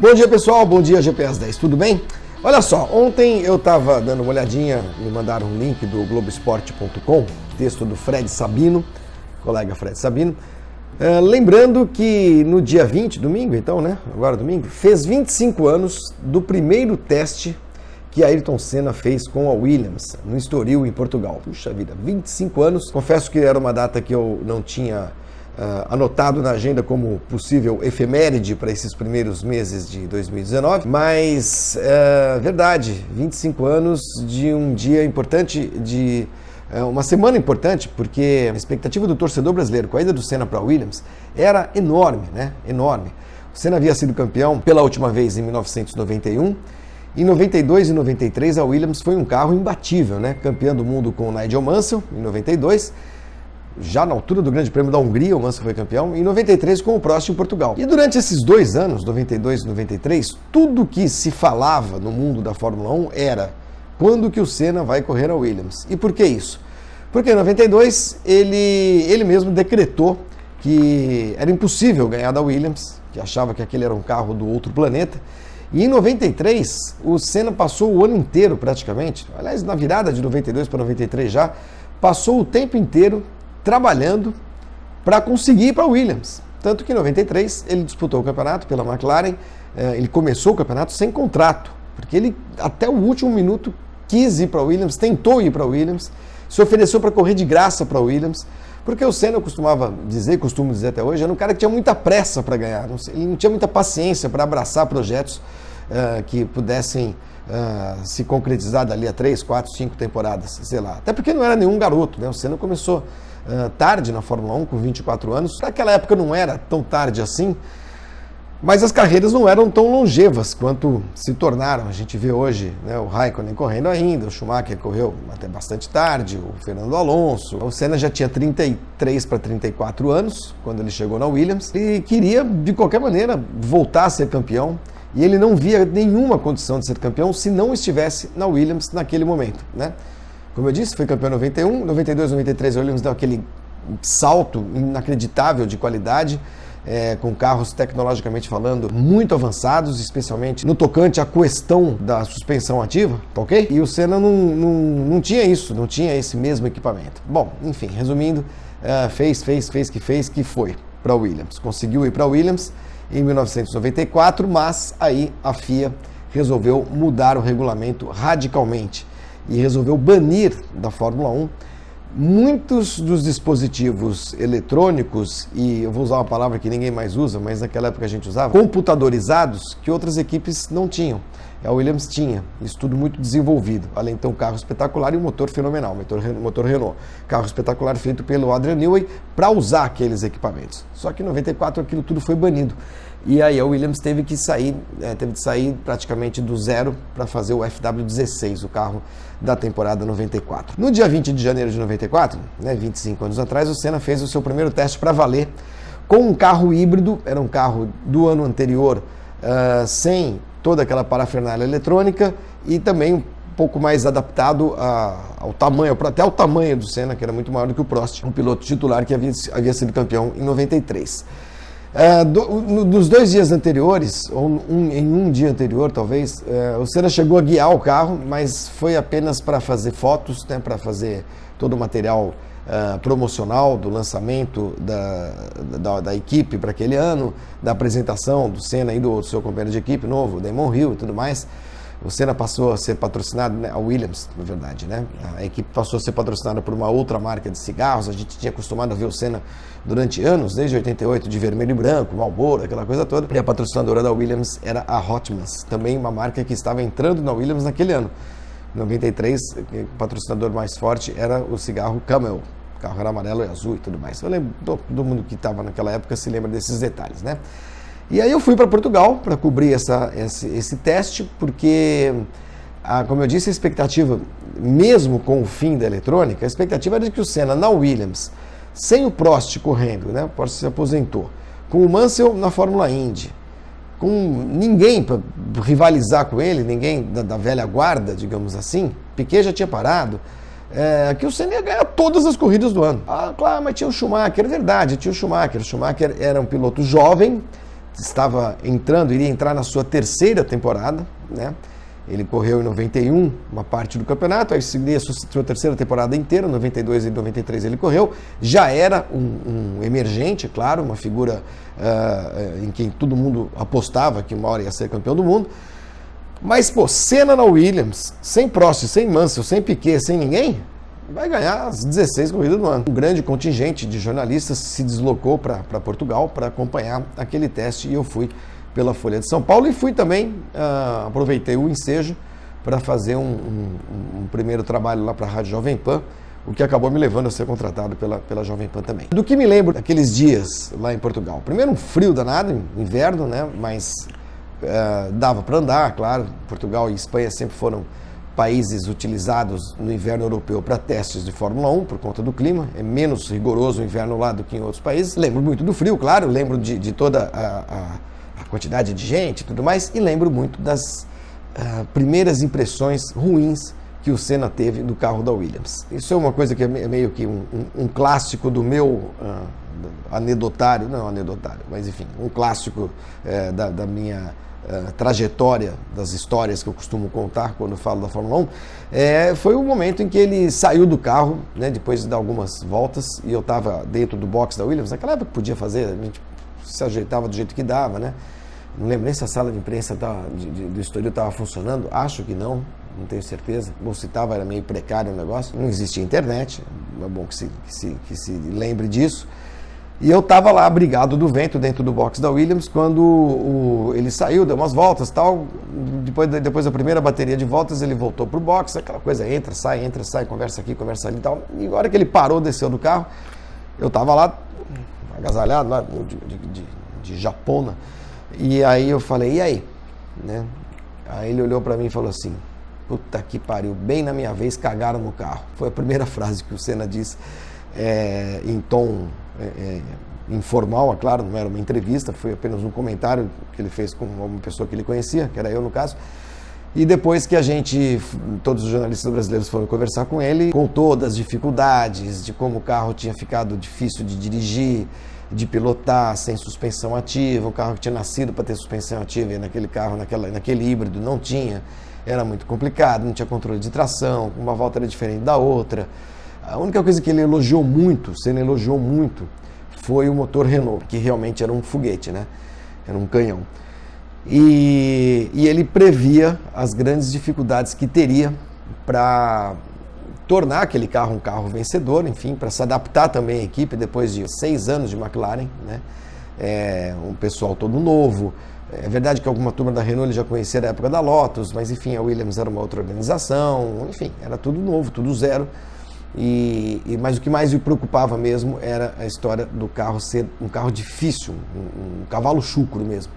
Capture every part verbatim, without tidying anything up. Bom dia, pessoal, bom dia G P às dez, tudo bem? Olha só, ontem eu estava dando uma olhadinha, me mandaram um link do globo esporte ponto com, texto do Fred Sabino, colega Fred Sabino, uh, lembrando que no dia vinte, domingo então, né, agora domingo, fez vinte e cinco anos do primeiro teste que Ayrton Senna fez com a Williams, no Estoril, em Portugal. Puxa vida, vinte e cinco anos. Confesso que era uma data que eu não tinha uh, anotado na agenda como possível efeméride para esses primeiros meses de dois mil e dezenove, mas, uh, verdade, vinte e cinco anos de um dia importante, de uh, uma semana importante, porque a expectativa do torcedor brasileiro com a ida do Senna para a Williams era enorme, né? Enorme. O Senna havia sido campeão pela última vez em mil novecentos e noventa e um, Em noventa e dois e noventa e três, a Williams foi um carro imbatível, né? Campeã do mundo com o Nigel Mansell, em noventa e dois. Já na altura do Grande Prêmio da Hungria, o Mansell foi campeão. Em noventa e três, com o Prost em Portugal. E durante esses dois anos, noventa e dois e noventa e três, tudo que se falava no mundo da Fórmula um era quando que o Senna vai correr a Williams. E por que isso? Porque em noventa e dois, ele, ele mesmo decretou que era impossível ganhar da Williams, que achava que aquele era um carro do outro planeta. E em noventa e três, o Senna passou o ano inteiro praticamente, aliás, na virada de noventa e dois para noventa e três já, passou o tempo inteiro trabalhando para conseguir ir para a Williams. Tanto que em noventa e três ele disputou o campeonato pela McLaren, ele começou o campeonato sem contrato, porque ele até o último minuto quis ir para a Williams, tentou ir para a Williams, se ofereceu para correr de graça para a Williams, porque o Senna, eu costumava dizer, costumo dizer até hoje, era um cara que tinha muita pressa para ganhar, ele não tinha muita paciência para abraçar projetos uh, que pudessem uh, se concretizar dali a três, quatro, cinco temporadas, sei lá. Até porque não era nenhum garoto, né? O Senna começou uh, tarde na Fórmula um, com vinte e quatro anos. Naquela época não era tão tarde assim, mas as carreiras não eram tão longevas quanto se tornaram. A gente vê hoje, né, o Räikkönen correndo ainda, o Schumacher correu até bastante tarde, o Fernando Alonso. O Senna já tinha trinta e três para trinta e quatro anos quando ele chegou na Williams e queria, de qualquer maneira, voltar a ser campeão. E ele não via nenhuma condição de ser campeão se não estivesse na Williams naquele momento, né? Como eu disse, foi campeão em noventa e um, noventa e dois, noventa e três, a Williams deu aquele salto inacreditável de qualidade, É, com carros tecnologicamente falando muito avançados, especialmente no tocante à questão da suspensão ativa, tá ok? E o Senna não, não, não tinha isso, não tinha esse mesmo equipamento. Bom, enfim, resumindo, uh, fez, fez, fez que fez, que foi para a Williams. Conseguiu ir para a Williams em mil novecentos e noventa e quatro, mas aí a F I A resolveu mudar o regulamento radicalmente e resolveu banir da Fórmula um muitos dos dispositivos eletrônicos, e eu vou usar uma palavra que ninguém mais usa, mas naquela época a gente usava, computadorizados, que outras equipes não tinham. A Williams tinha, isso tudo muito desenvolvido. Além de ter um carro espetacular e um motor fenomenal, motor, motor Renault. Carro espetacular feito pelo Adrian Newey para usar aqueles equipamentos. Só que em noventa e quatro aquilo tudo foi banido. E aí a Williams teve que sair, é, teve de sair praticamente do zero para fazer o F W dezesseis, o carro da temporada noventa e quatro. No dia vinte de janeiro de noventa e quatro, né, vinte e cinco anos atrás, o Senna fez o seu primeiro teste para valer com um carro híbrido, era um carro do ano anterior, uh, sem toda aquela parafernália eletrônica e também um pouco mais adaptado a, ao tamanho, até ao tamanho do Senna, que era muito maior do que o Prost, um piloto titular que havia, havia sido campeão em noventa e três. Uh, do, no, nos dois dias anteriores, ou um, em um dia anterior talvez, uh, o Senna chegou a guiar o carro, mas foi apenas para fazer fotos, né, para fazer todo o material uh, promocional do lançamento da, da, da equipe para aquele ano, da apresentação do Senna e do seu companheiro de equipe novo, Damon Hill e tudo mais. O Senna passou a ser patrocinado, né, a Williams, na verdade, né? A equipe passou a ser patrocinada por uma outra marca de cigarros. A gente tinha acostumado a ver o Senna durante anos, desde oitenta e oito, de vermelho e branco, Marlboro, aquela coisa toda. E a patrocinadora da Williams era a Rothmans, também uma marca que estava entrando na Williams naquele ano. Em noventa e três, o patrocinador mais forte era o cigarro Camel. O carro era amarelo e azul e tudo mais. Eu lembro, todo mundo que estava naquela época se lembra desses detalhes, né? E aí eu fui para Portugal para cobrir essa, esse, esse teste, porque, a, como eu disse, a expectativa, mesmo com o fim da eletrônica, a expectativa era de que o Senna na Williams, sem o Prost correndo, né, o Prost se aposentou, com o Mansell na Fórmula Indy, com ninguém para rivalizar com ele, ninguém da, da velha guarda, digamos assim, Piquet já tinha parado, É, que o Senna ia ganhar todas as corridas do ano. Ah, claro, mas tinha o Schumacher, é verdade, tinha o Schumacher. O Schumacher era um piloto jovem, estava entrando, iria entrar na sua terceira temporada, né? Ele correu em noventa e um, uma parte do campeonato, aí seguia a sua terceira temporada inteira, noventa e dois e noventa e três ele correu, já era um, um emergente, claro, uma figura uh, em quem todo mundo apostava que uma hora ia ser campeão do mundo, mas, pô, Senna na Williams, sem Prost, sem Mansell, sem Piquet, sem ninguém, vai ganhar as dezesseis corridas do ano. Um grande contingente de jornalistas se deslocou para Portugal para acompanhar aquele teste e eu fui pela Folha de São Paulo e fui também, uh, aproveitei o ensejo para fazer um, um, um primeiro trabalho lá para a Rádio Jovem Pan, o que acabou me levando a ser contratado pela, pela Jovem Pan também. Do que me lembro daqueles dias lá em Portugal? Primeiro um frio danado, inverno, né? Mas uh, dava para andar, claro, Portugal e Espanha sempre foram países utilizados no inverno europeu para testes de Fórmula um, por conta do clima, é menos rigoroso o inverno lá do que em outros países. Lembro muito do frio, claro, lembro de, de toda a, a, a quantidade de gente e tudo mais, e lembro muito das uh, primeiras impressões ruins que o Senna teve do carro da Williams. Isso é uma coisa que é meio que um, um, um clássico do meu uh, anedotário, não anedotário, mas enfim, um clássico uh, da, da minha... Uh, trajetória das histórias que eu costumo contar quando eu falo da Fórmula um, é, foi o momento em que ele saiu do carro, né, depois de dar algumas voltas, e eu estava dentro do box da Williams, naquela época podia fazer, a gente se ajeitava do jeito que dava, né? Não lembro nem se a sala de imprensa tava, de, de, do Estoril estava funcionando, acho que não, não tenho certeza, ou se estava era meio precário o negócio, não existia internet, é bom que se, que se, que se lembre disso. E eu estava lá, abrigado do vento, dentro do box da Williams, quando o, ele saiu, deu umas voltas e tal, depois, depois da primeira bateria de voltas ele voltou para o box, aquela coisa, entra, sai, entra, sai, conversa aqui, conversa ali e tal. E na hora que ele parou, desceu do carro, eu estava lá, agasalhado, lá de, de, de, de japona, e aí eu falei, e aí? Né? Aí ele olhou para mim e falou assim, puta que pariu, bem na minha vez, cagaram no carro. Foi a primeira frase que o Senna disse é, em tom... É, é, informal, é claro, não era uma entrevista, foi apenas um comentário que ele fez com uma pessoa que ele conhecia, que era eu no caso, e depois que a gente, todos os jornalistas brasileiros foram conversar com ele, contou das dificuldades, de como o carro tinha ficado difícil de dirigir, de pilotar, sem suspensão ativa, o carro que tinha nascido para ter suspensão ativa, e naquele carro, naquela, naquele híbrido, não tinha, era muito complicado, não tinha controle de tração, uma volta era diferente da outra. A única coisa que ele elogiou muito, Senna elogiou muito, foi o motor Renault, que realmente era um foguete, né? Era um canhão. E, e ele previa as grandes dificuldades que teria para tornar aquele carro um carro vencedor, enfim, para se adaptar também à equipe depois de seis anos de McLaren, né? É, um pessoal todo novo. É verdade que alguma turma da Renault ele já conhecia da época da Lotus, mas enfim, a Williams era uma outra organização, enfim, era tudo novo, tudo zero. E, e, mas o que mais me preocupava mesmo era a história do carro ser um carro difícil, um, um cavalo chucro mesmo,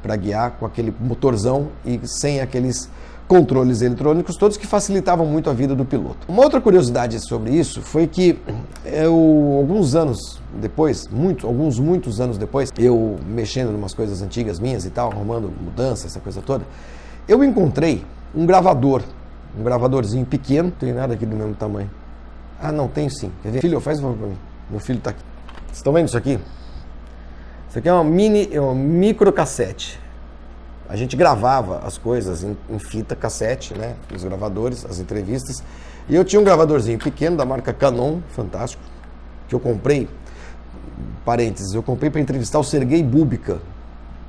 para guiar com aquele motorzão e sem aqueles controles eletrônicos todos que facilitavam muito a vida do piloto. Uma outra curiosidade sobre isso foi que eu, alguns anos depois, muitos, alguns muitos anos depois, eu mexendo em umas coisas antigas minhas e tal, arrumando mudança, essa coisa toda, eu encontrei um gravador, um gravadorzinho pequeno, não tem nada aqui do mesmo tamanho. Ah, não, tenho sim. Quer ver? Filho, faz um favor pra mim. Meu filho tá aqui. Vocês estão vendo isso aqui? Isso aqui é uma mini, é uma microcassete. A gente gravava as coisas em, em fita cassete, né? Os gravadores, as entrevistas. E eu tinha um gravadorzinho pequeno da marca Canon, fantástico, que eu comprei, parênteses, eu comprei para entrevistar o Sergei Bubka,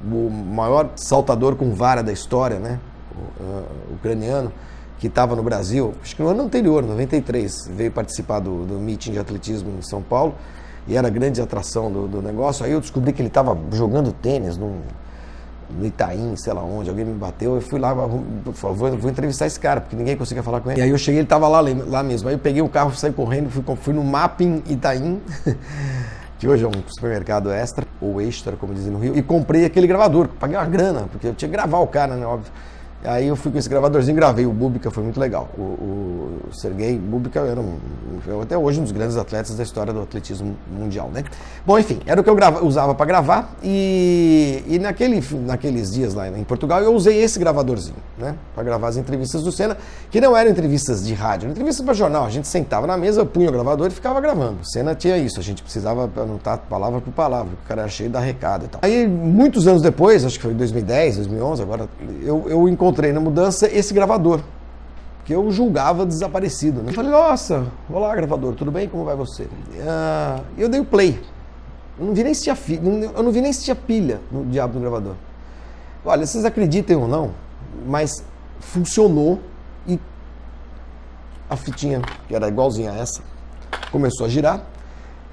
o maior saltador com vara da história, né? O, uh, ucraniano. Que estava no Brasil, acho que no ano anterior, noventa e três, veio participar do, do meeting de atletismo em São Paulo e era a grande atração do, do negócio. Aí eu descobri que ele estava jogando tênis no, no Itaim, sei lá onde, alguém me bateu. Eu fui lá, vou, vou entrevistar esse cara, porque ninguém conseguia falar com ele. E aí eu cheguei, ele estava lá, lá mesmo. Aí eu peguei o carro, saí correndo, fui, fui no Mapping Itaim, que hoje é um supermercado Extra, ou Extra, como dizem no Rio, e comprei aquele gravador, paguei uma grana, porque eu tinha que gravar o cara, né, óbvio. Aí eu fui com esse gravadorzinho, gravei o Bubka, foi muito legal. O, o Sergei Bubka era um, até hoje um dos grandes atletas da história do atletismo mundial, né? Bom, enfim, era o que eu grava, usava para gravar e, e naquele, naqueles dias lá em Portugal eu usei esse gravadorzinho, né? Para gravar as entrevistas do Senna, que não eram entrevistas de rádio, eram entrevistas para jornal. A gente sentava na mesa, eu punha o gravador e ficava gravando. O Senna tinha isso, a gente precisava anotar palavra por palavra, o cara era cheio da recado e tal. Aí, muitos anos depois, acho que foi em dois mil e dez, dois mil e onze, agora, eu, eu encontrei Encontrei na mudança esse gravador, que eu julgava desaparecido, né? Eu falei, nossa, olá gravador, tudo bem? Como vai você? Uh, eu dei o play, eu não vi nem se tinha, fi... eu não vi nem se tinha pilha no diabo do gravador. Olha, vocês acreditem ou não, mas funcionou e a fitinha, que era igualzinha a essa, começou a girar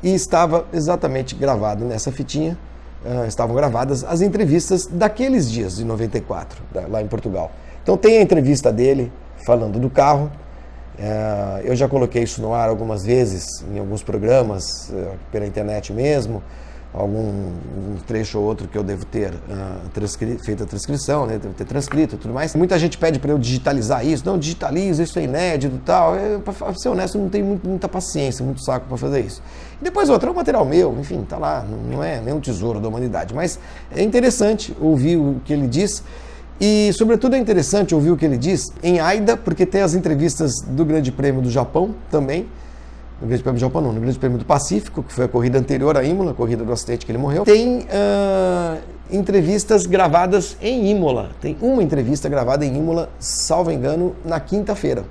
e estava exatamente gravado nessa fitinha. Uh, estavam gravadas as entrevistas daqueles dias de noventa e quatro, da, lá em Portugal. Então tem a entrevista dele falando do carro, uh, eu já coloquei isso no ar algumas vezes, em alguns programas, uh, pela internet mesmo, algum um trecho ou outro que eu devo ter uh, feito a transcrição, né? Devo ter transcrito e tudo mais. Muita gente pede para eu digitalizar isso, não, digitaliza, isso é inédito e tal. Para ser honesto, eu não tenho muito, muita paciência, muito saco para fazer isso. Depois outra, é um material meu, enfim, tá lá, não é nenhum tesouro da humanidade, mas é interessante ouvir o que ele diz e, sobretudo, é interessante ouvir o que ele diz em Aida, porque tem as entrevistas do Grande Prêmio do Japão também, no Grande Prêmio do Japão não, no Grande Prêmio do Pacífico, que foi a corrida anterior à Imola, a corrida do acidente que ele morreu, tem uh, entrevistas gravadas em Imola, tem uma entrevista gravada em Imola, salvo engano, na quinta-feira,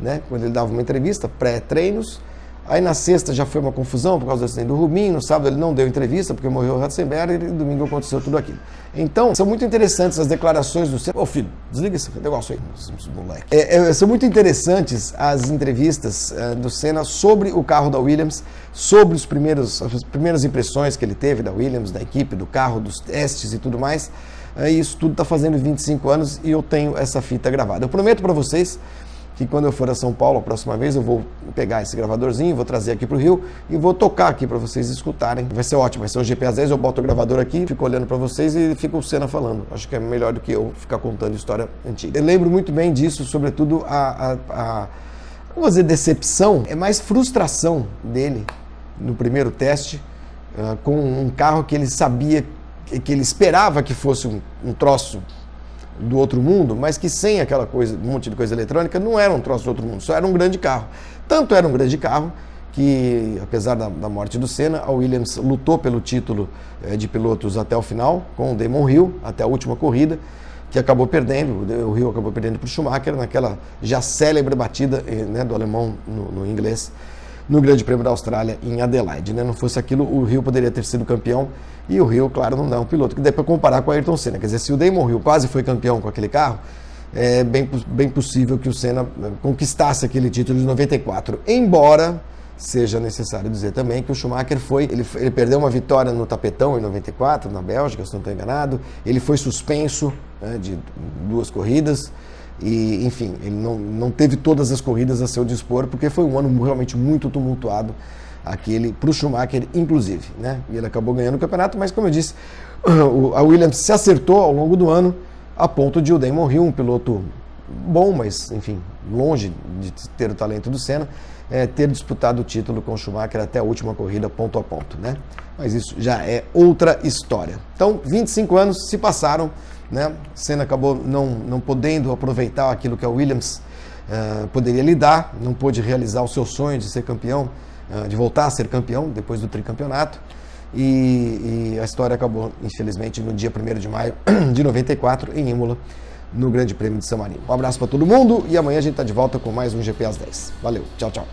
né, quando ele dava uma entrevista, pré-treinos. Aí na sexta já foi uma confusão por causa do acidente do Rubinho, no sábado ele não deu entrevista porque morreu o Ratzenberg e no domingo aconteceu tudo aquilo. Então, são muito interessantes as declarações do Senna. Ô filho, desliga esse negócio aí, moleque. É, é, são muito interessantes as entrevistas é, do Senna sobre o carro da Williams, sobre os primeiros, as primeiras impressões que ele teve da Williams, da equipe, do carro, dos testes e tudo mais. É, isso tudo está fazendo vinte e cinco anos e eu tenho essa fita gravada. Eu prometo para vocês que quando eu for a São Paulo a próxima vez eu vou pegar esse gravadorzinho, vou trazer aqui pro Rio e vou tocar aqui para vocês escutarem. Vai ser ótimo, vai ser o G P às dez, eu boto o gravador aqui, fico olhando para vocês e fica o Senna falando. Acho que é melhor do que eu ficar contando história antiga. Eu lembro muito bem disso, sobretudo a, a, a vamos dizer, decepção, é mais frustração dele no primeiro teste uh, com um carro que ele sabia, que ele esperava que fosse um, um troço do outro mundo, mas que sem aquela coisa, um monte de coisa eletrônica, não era um troço do outro mundo, só era um grande carro. Tanto era um grande carro que, apesar da, da morte do Senna, a Williams lutou pelo título eh, de pilotos até o final, com o Damon Hill, até a última corrida, que acabou perdendo, o Hill acabou perdendo para o Schumacher, naquela já célebre batida, né, do alemão no, no inglês, no Grande Prêmio da Austrália em Adelaide, né? Não fosse aquilo, o Rio poderia ter sido campeão e o Rio, claro, não dá um piloto que dê para comparar com o Ayrton Senna. Quer dizer, se o Damon Hill quase foi campeão com aquele carro, é bem, bem possível que o Senna conquistasse aquele título de noventa e quatro, embora seja necessário dizer também que o Schumacher foi, ele, ele perdeu uma vitória no tapetão em noventa e quatro, na Bélgica, se não estou enganado, ele foi suspenso, né, de duas corridas, e, enfim, ele não, não teve todas as corridas a seu dispor, porque foi um ano realmente muito tumultuado, aquele para o Schumacher, inclusive, né? E ele acabou ganhando o campeonato, mas como eu disse, a Williams se acertou ao longo do ano, a ponto de o Damon Hill, um piloto bom, mas, enfim, longe de ter o talento do Senna, é, ter disputado o título com o Schumacher até a última corrida, ponto a ponto, né? Mas isso já é outra história. Então, vinte e cinco anos se passaram, né? Senna acabou não, não podendo aproveitar aquilo que a Williams uh, poderia lhe dar, não pôde realizar o seu sonho de ser campeão, uh, de voltar a ser campeão depois do tricampeonato, e, e a história acabou, infelizmente, no dia primeiro de maio de noventa e quatro, em Imola, no Grande Prêmio de San Marino. Um abraço para todo mundo e amanhã a gente está de volta com mais um G P às dez. Valeu, tchau, tchau.